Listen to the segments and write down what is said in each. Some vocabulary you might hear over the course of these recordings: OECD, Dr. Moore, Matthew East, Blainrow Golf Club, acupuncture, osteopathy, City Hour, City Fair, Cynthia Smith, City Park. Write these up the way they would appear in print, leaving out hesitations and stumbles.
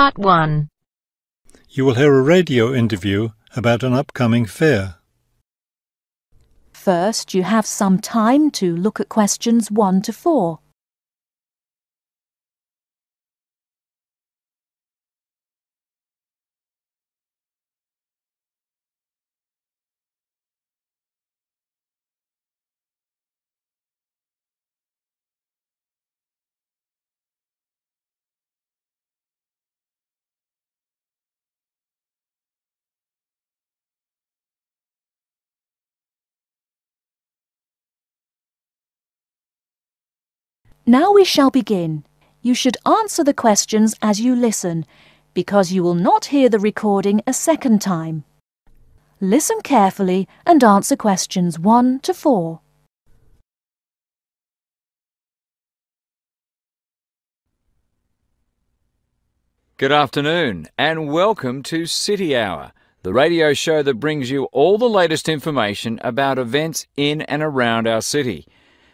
Part 1. You will hear a radio interview about an upcoming fair. First, you have some time to look at questions 1 to 4. Now we shall begin. You should answer the questions as you listen, because you will not hear the recording a second time. Listen carefully and answer questions 1 to 4. Good afternoon and welcome to City Hour, the radio show that brings you all the latest information about events in and around our city.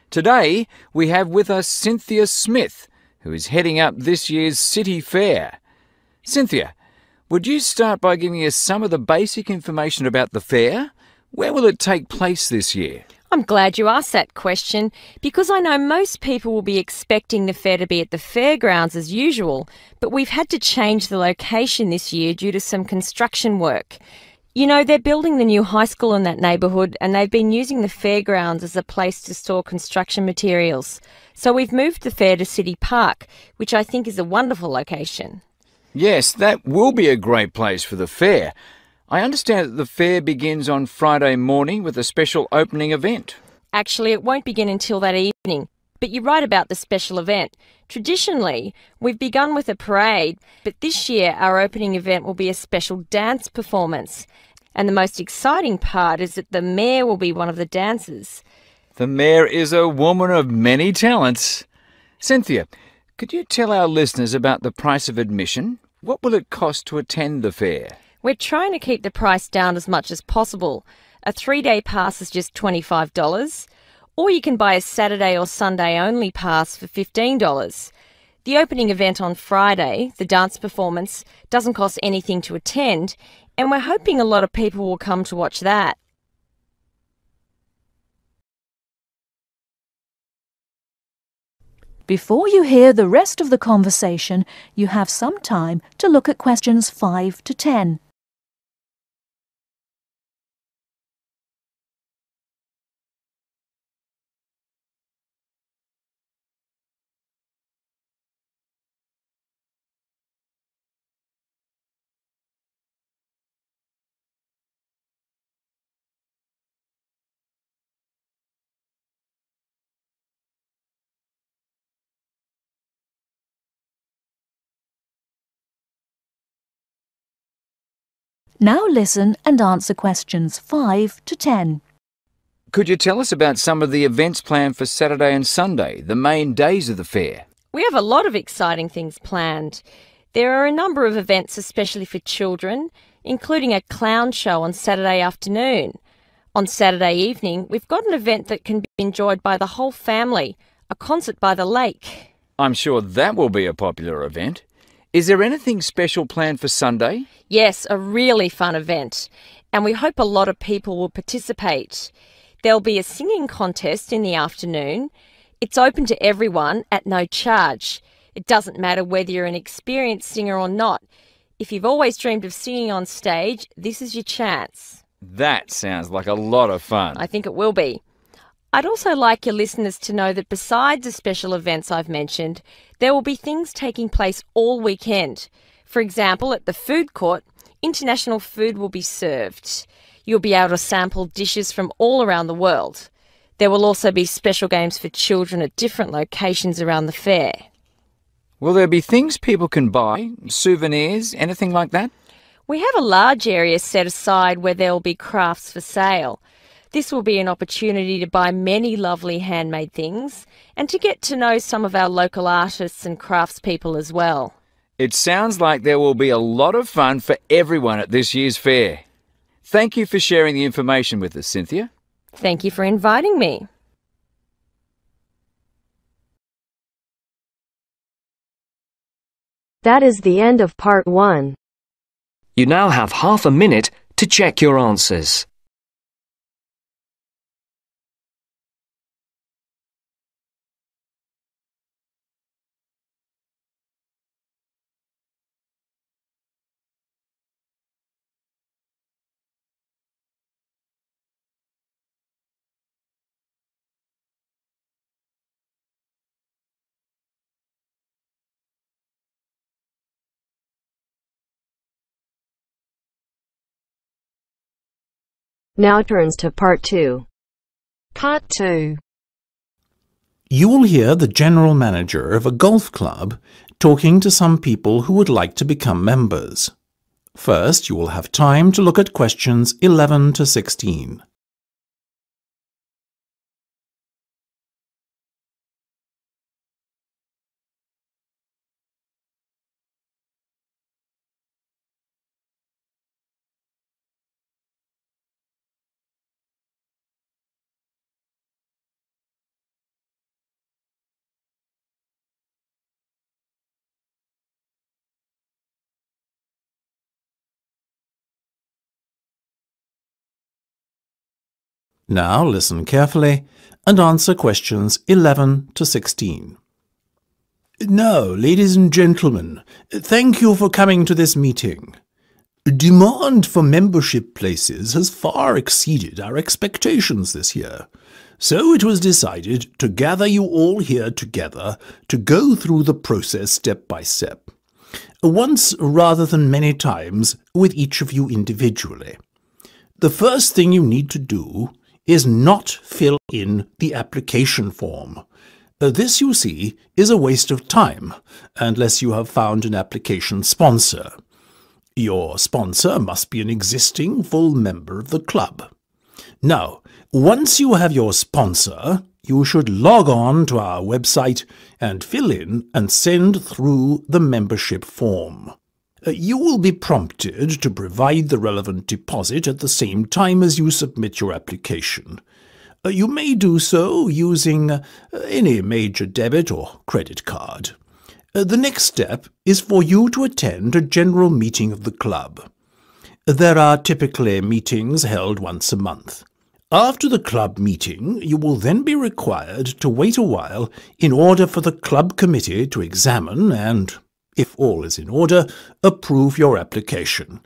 Today, we have with us Cynthia Smith, who is heading up this year's City Fair. Cynthia, would you start by giving us some of the basic information about the fair? Where will it take place this year? I'm glad you asked that question, because I know most people will be expecting the fair to be at the fairgrounds as usual, but we've had to change the location this year due to some construction work. You know, they're building the new high school in that neighbourhood and they've been using the fairgrounds as a place to store construction materials. So we've moved the fair to City Park, which I think is a wonderful location. Yes, that will be a great place for the fair. I understand that the fair begins on Friday morning with a special opening event. Actually, it won't begin until that evening. But you're right about the special event. Traditionally, we've begun with a parade, but this year our opening event will be a special dance performance. And the most exciting part is that the mayor will be one of the dancers. The mayor is a woman of many talents. Cynthia, could you tell our listeners about the price of admission? What will it cost to attend the fair? We're trying to keep the price down as much as possible. A 3-day pass is just $25. Or you can buy a Saturday or Sunday only pass for $15. The opening event on Friday, the dance performance, doesn't cost anything to attend, and we're hoping a lot of people will come to watch that. Before you hear the rest of the conversation, you have some time to look at questions 5 to 10. Now listen and answer questions 5 to 10. Could you tell us about some of the events planned for Saturday and Sunday, the main days of the fair? We have a lot of exciting things planned. There are a number of events especially for children, including a clown show on Saturday afternoon. On Saturday evening, we've got an event that can be enjoyed by the whole family, a concert by the lake. I'm sure that will be a popular event. Is there anything special planned for Sunday? Yes, a really fun event, and we hope a lot of people will participate. There'll be a singing contest in the afternoon. It's open to everyone at no charge. It doesn't matter whether you're an experienced singer or not. If you've always dreamed of singing on stage, this is your chance. That sounds like a lot of fun. I think it will be. I'd also like your listeners to know that besides the special events I've mentioned, there will be things taking place all weekend. For example, at the food court, international food will be served. You'll be able to sample dishes from all around the world. There will also be special games for children at different locations around the fair. Will there be things people can buy, souvenirs, anything like that? We have a large area set aside where there will be crafts for sale. This will be an opportunity to buy many lovely handmade things and to get to know some of our local artists and craftspeople as well. It sounds like there will be a lot of fun for everyone at this year's fair. Thank you for sharing the information with us, Cynthia. Thank you for inviting me. That is the end of part one. You now have half a minute to check your answers. Now turns to part two. Part two. You will hear the general manager of a golf club talking to some people who would like to become members. First, you will have time to look at questions 11 to 16. Now listen carefully and answer questions 11 to 16. Now, ladies and gentlemen, thank you for coming to this meeting. Demand for membership places has far exceeded our expectations this year, so it was decided to gather you all here together to go through the process step by step, once rather than many times with each of you individually. The first thing you need to do is not fill in the application form. This, you see, is a waste of time, unless you have found an application sponsor. Your sponsor must be an existing full member of the club. Now, once you have your sponsor, you should log on to our website and fill in and send through the membership form. You will be prompted to provide the relevant deposit at the same time as you submit your application. You may do so using any major debit or credit card. The next step is for you to attend a general meeting of the club. There are typically meetings held once a month. After the club meeting, you will then be required to wait a while in order for the club committee to examine and, if all is in order, approve your application.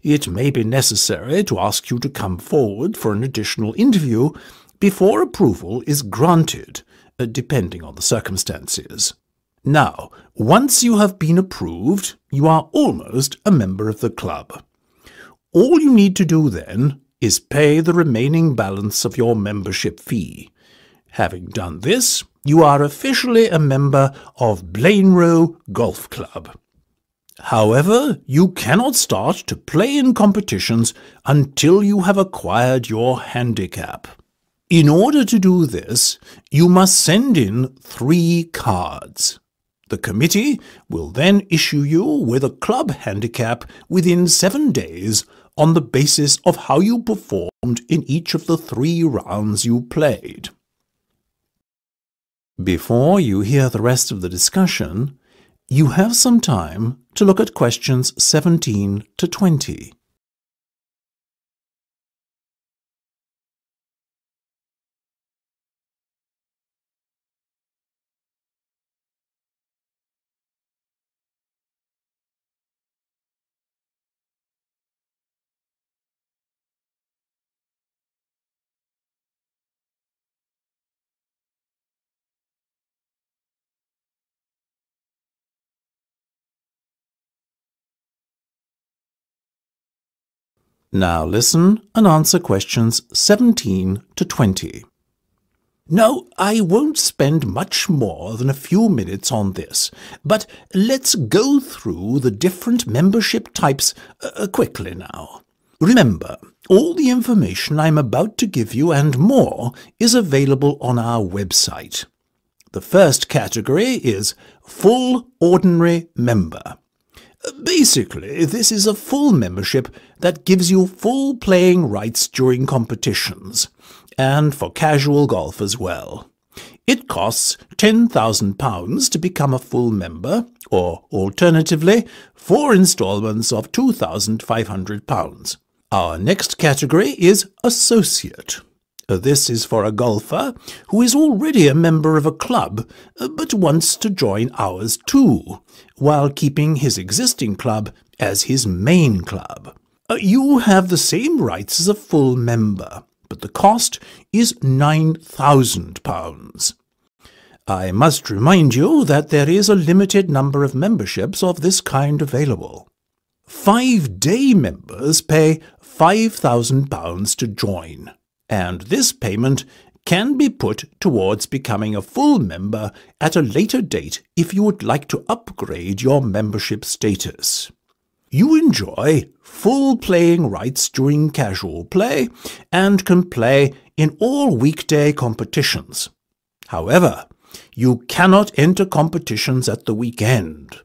It may be necessary to ask you to come forward for an additional interview before approval is granted, depending on the circumstances. Now, once you have been approved, you are almost a member of the club. All you need to do then is pay the remaining balance of your membership fee. Having done this, you are officially a member of Blainrow Golf Club. However, you cannot start to play in competitions until you have acquired your handicap. In order to do this, you must send in 3 cards. The committee will then issue you with a club handicap within 7 days on the basis of how you performed in each of the 3 rounds you played. Before you hear the rest of the discussion, you have some time to look at questions 17 to 20. Now listen and answer questions 17 to 20. Now, I won't spend much more than a few minutes on this, but let's go through the different membership types quickly now. Remember, all the information I'm about to give you and more is available on our website. The first category is Full Ordinary Member. Basically, this is a full membership that gives you full playing rights during competitions, and for casual golf as well. It costs £10,000 to become a full member, or alternatively, 4 instalments of £2,500. Our next category is associate. This is for a golfer who is already a member of a club but wants to join ours too, while keeping his existing club as his main club. You have the same rights as a full member, but the cost is £9,000. I must remind you that there is a limited number of memberships of this kind available. 5-day members pay £5,000 to join, and this payment can be put towards becoming a full member at a later date if you would like to upgrade your membership status. You enjoy full playing rights during casual play and can play in all weekday competitions. However, you cannot enter competitions at the weekend.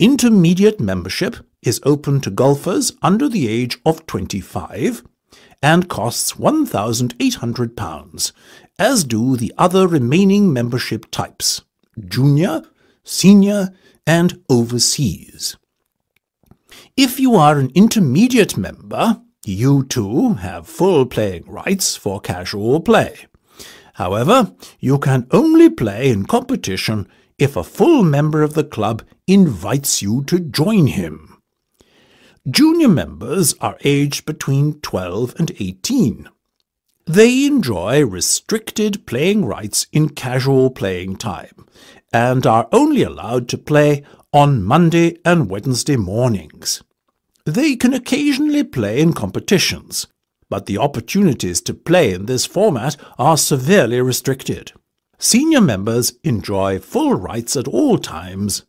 Intermediate membership is open to golfers under the age of 25 and costs £1,800, as do the other remaining membership types, junior, senior, and overseas. If you are an intermediate member, you too have full playing rights for casual play. However, you can only play in competition if a full member of the club invites you to join him. Junior members are aged between 12 and 18. They enjoy restricted playing rights in casual playing time and are only allowed to play on Monday and Wednesday mornings. They can occasionally play in competitions, but the opportunities to play in this format are severely restricted. Senior members enjoy full rights at all times,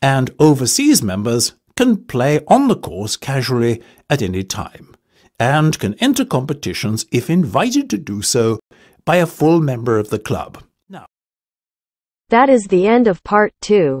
and overseas members can play on the course casually at any time, and can enter competitions if invited to do so by a full member of the club. Now, that is the end of part 2.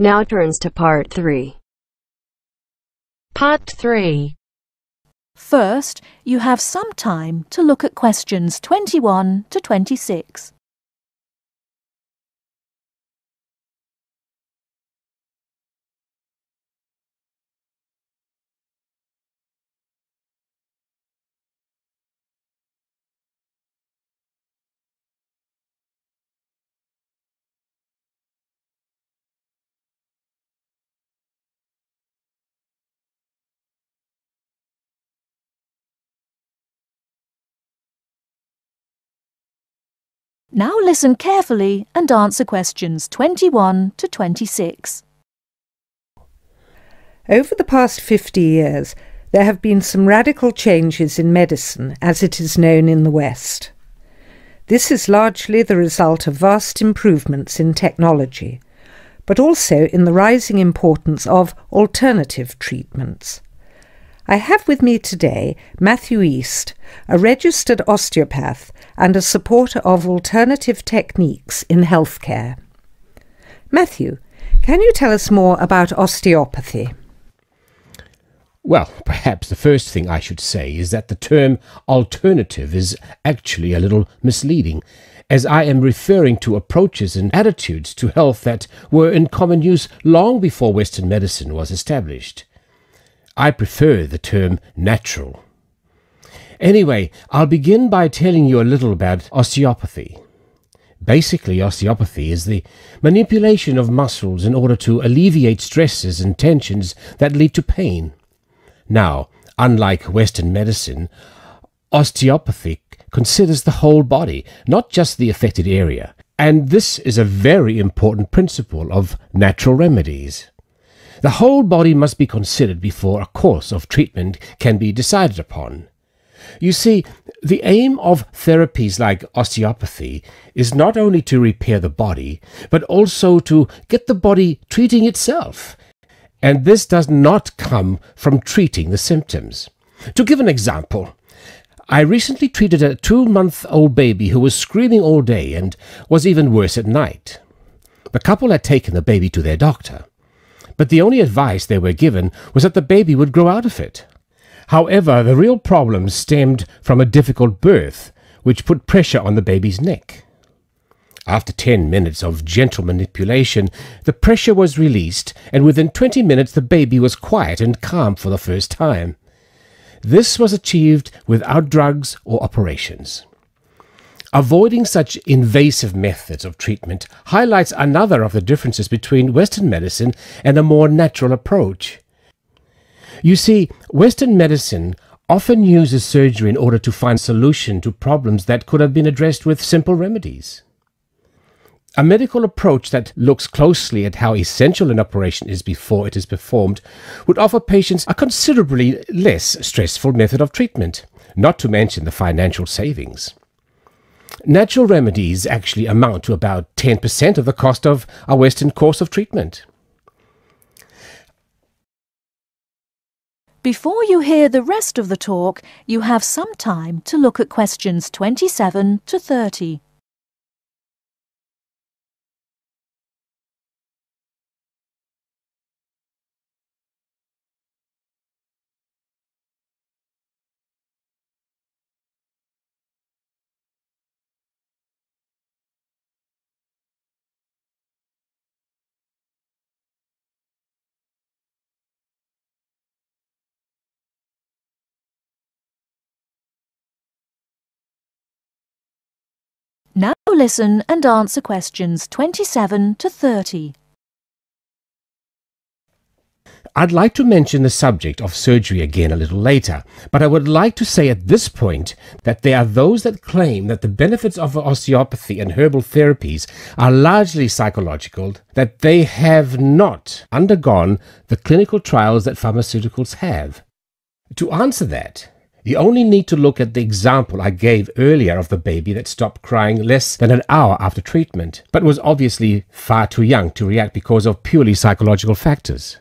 Now turns to part 3. Part 3. First, you have some time to look at questions 21 to 26. Now listen carefully and answer questions 21 to 26. Over the past 50 years, there have been some radical changes in medicine, as it is known in the West. This is largely the result of vast improvements in technology, but also in the rising importance of alternative treatments. I have with me today Matthew East, a registered osteopath and a supporter of alternative techniques in healthcare. Matthew, can you tell us more about osteopathy? Well, perhaps the first thing I should say is that the term alternative is actually a little misleading, as I am referring to approaches and attitudes to health that were in common use long before Western medicine was established. I prefer the term natural. Anyway, I'll begin by telling you a little about osteopathy. Basically, osteopathy is the manipulation of muscles in order to alleviate stresses and tensions that lead to pain. Now, unlike Western medicine, osteopathy considers the whole body, not just the affected area. And this is a very important principle of natural remedies. The whole body must be considered before a course of treatment can be decided upon. You see, the aim of therapies like osteopathy is not only to repair the body, but also to get the body treating itself. And this does not come from treating the symptoms. To give an example, I recently treated a 2-month-old baby who was screaming all day and was even worse at night. The couple had taken the baby to their doctor, but the only advice they were given was that the baby would grow out of it. However, the real problem stemmed from a difficult birth, which put pressure on the baby's neck. After 10 minutes of gentle manipulation, the pressure was released, and within 20 minutes the baby was quiet and calm for the first time. This was achieved without drugs or operations. Avoiding such invasive methods of treatment highlights another of the differences between Western medicine and a more natural approach. You see, Western medicine often uses surgery in order to find solution to problems that could have been addressed with simple remedies. A medical approach that looks closely at how essential an operation is before it is performed would offer patients a considerably less stressful method of treatment, not to mention the financial savings. Natural remedies actually amount to about 10% of the cost of a Western course of treatment. Before you hear the rest of the talk, you have some time to look at questions 27 to 30. Now listen and answer questions 27 to 30. I'd like to mention the subject of surgery again a little later, but I would like to say at this point that there are those that claim that the benefits of osteopathy and herbal therapies are largely psychological, that they have not undergone the clinical trials that pharmaceuticals have. To answer that, you only need to look at the example I gave earlier of the baby that stopped crying less than an hour after treatment, but was obviously far too young to react because of purely psychological factors.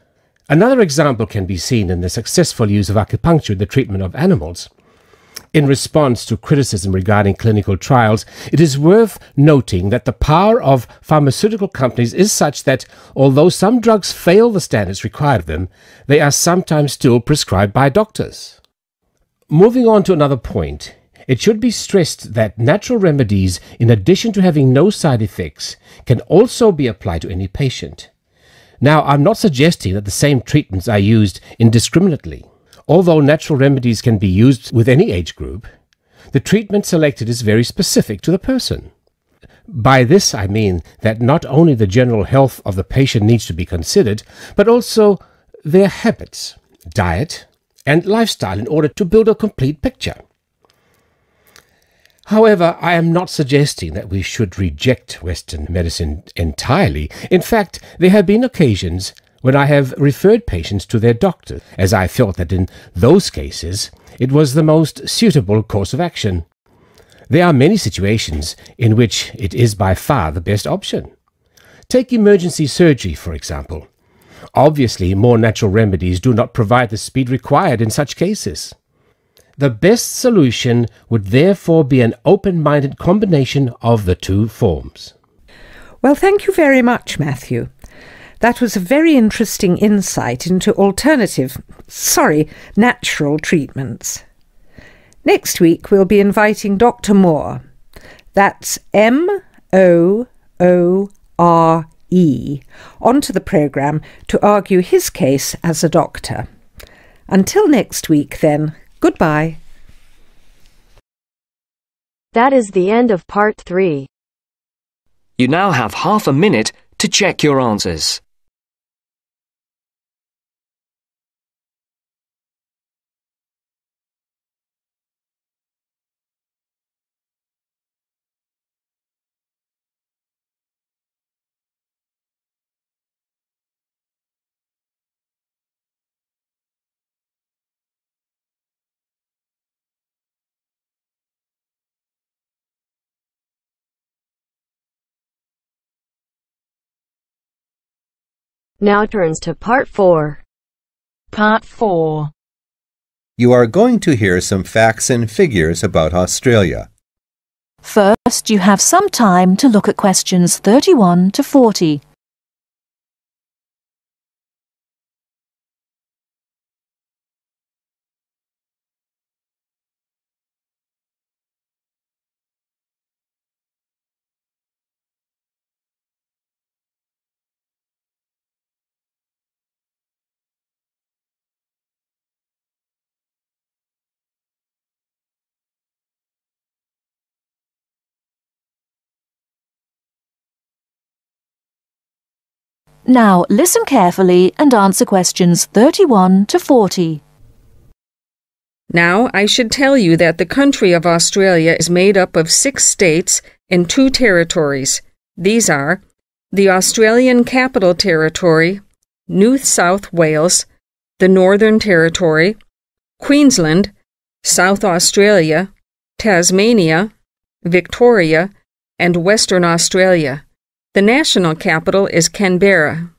Another example can be seen in the successful use of acupuncture in the treatment of animals. In response to criticism regarding clinical trials, it is worth noting that the power of pharmaceutical companies is such that, although some drugs fail the standards required of them, they are sometimes still prescribed by doctors. Moving on to another point, it should be stressed that natural remedies, in addition to having no side effects, can also be applied to any patient. Now, I'm not suggesting that the same treatments are used indiscriminately. Although natural remedies can be used with any age group, the treatment selected is very specific to the person. By this I mean that not only the general health of the patient needs to be considered, but also their habits, diet, and lifestyle in order to build a complete picture. However, I am not suggesting that we should reject Western medicine entirely. In fact, there have been occasions when I have referred patients to their doctor, as I felt that in those cases it was the most suitable course of action. There are many situations in which it is by far the best option. Take emergency surgery, for example. Obviously, more natural remedies do not provide the speed required in such cases. The best solution would therefore be an open-minded combination of the two forms. Well, thank you very much, Matthew. That was a very interesting insight into natural treatments. Next week, we'll be inviting Dr. Moore. That's M-O-O-R-E. Onto the programme to argue his case as a doctor. Until next week then, goodbye. That is the end of part 3. You now have half a minute to check your answers. Now turns to Part 4. Part 4. You are going to hear some facts and figures about Australia. First, you have some time to look at questions 31 to 40. Now listen carefully and answer questions 31 to 40. Now I should tell you that the country of Australia is made up of 6 states and 2 territories. These are the Australian Capital Territory, New South Wales, the Northern Territory, Queensland, South Australia, Tasmania, Victoria, and Western Australia. The national capital is Canberra.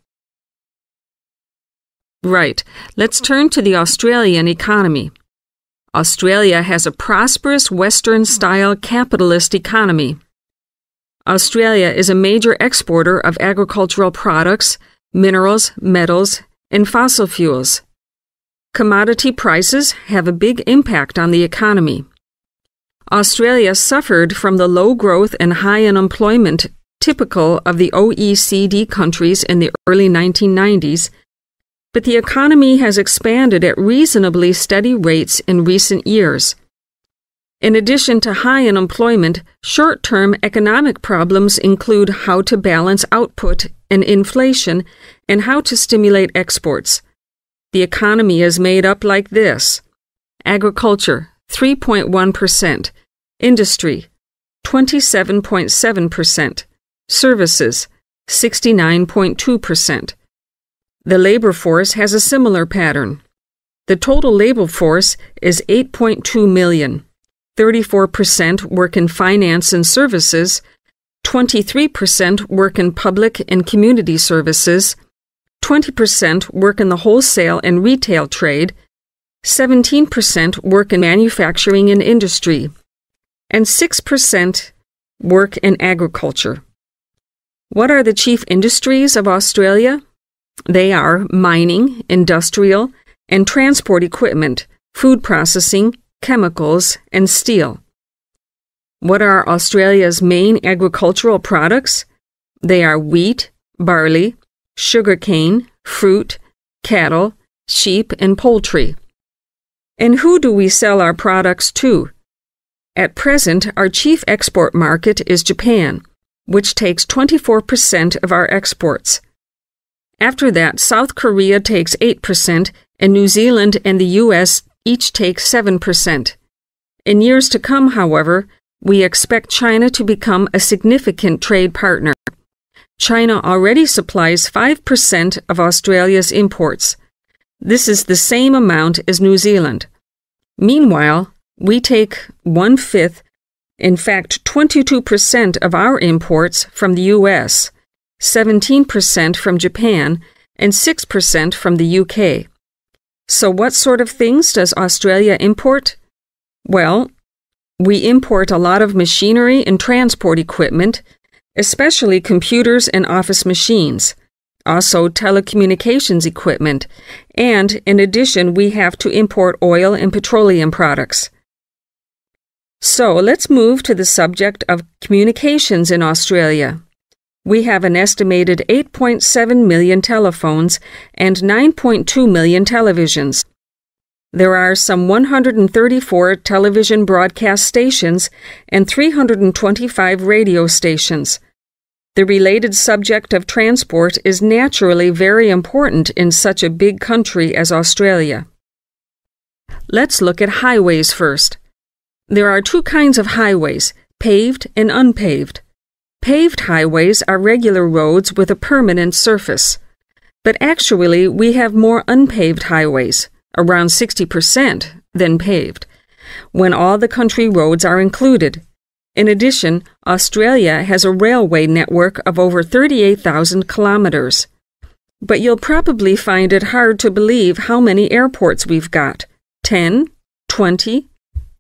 Right, let's turn to the Australian economy. Australia has a prosperous Western-style capitalist economy. Australia is a major exporter of agricultural products, minerals, metals, and fossil fuels. Commodity prices have a big impact on the economy. Australia suffered from the low growth and high unemployment typical of the OECD countries in the early 1990s, but the economy has expanded at reasonably steady rates in recent years. In addition to high unemployment, short-term economic problems include how to balance output and inflation and how to stimulate exports. The economy is made up like this: agriculture, 3.1%, industry, 27.7%, services, 69.2%. The labor force has a similar pattern. The total labor force is 8.2 million. 34% work in finance and services, 23% work in public and community services, 20% work in the wholesale and retail trade, 17% work in manufacturing and industry, and 6% work in agriculture. What are the chief industries of Australia? They are mining, industrial, and transport equipment, food processing, chemicals, and steel. What are Australia's main agricultural products? They are wheat, barley, sugarcane, fruit, cattle, sheep, and poultry. And who do we sell our products to? At present, our chief export market is Japan, which takes 24% of our exports. After that, South Korea takes 8%, and New Zealand and the U.S. each take 7%. In years to come, however, we expect China to become a significant trade partner. China already supplies 5% of Australia's imports. This is the same amount as New Zealand. Meanwhile, we take 1/5, in fact, 22% of our imports from the U.S., 17% from Japan, and 6% from the U.K. So what sort of things does Australia import? Well, we import a lot of machinery and transport equipment, especially computers and office machines, also telecommunications equipment, and in addition, we have to import oil and petroleum products. So let's move to the subject of communications in Australia. We have an estimated 8.7 million telephones and 9.2 million televisions. There are some 134 television broadcast stations and 325 radio stations. The related subject of transport is naturally very important in such a big country as Australia. Let's look at highways first. There are 2 kinds of highways, paved and unpaved. Paved highways are regular roads with a permanent surface. But actually, we have more unpaved highways, around 60%, than paved, when all the country roads are included. In addition, Australia has a railway network of over 38,000 kilometers. But you'll probably find it hard to believe how many airports we've got. 10? 20?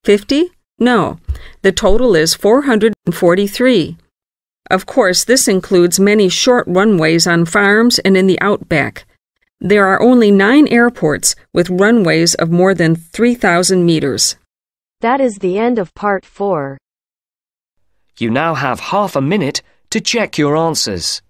50? No, the total is 443. Of course, this includes many short runways on farms and in the outback. There are only 9 airports with runways of more than 3,000 meters. That is the end of Part 4. You now have half a minute to check your answers.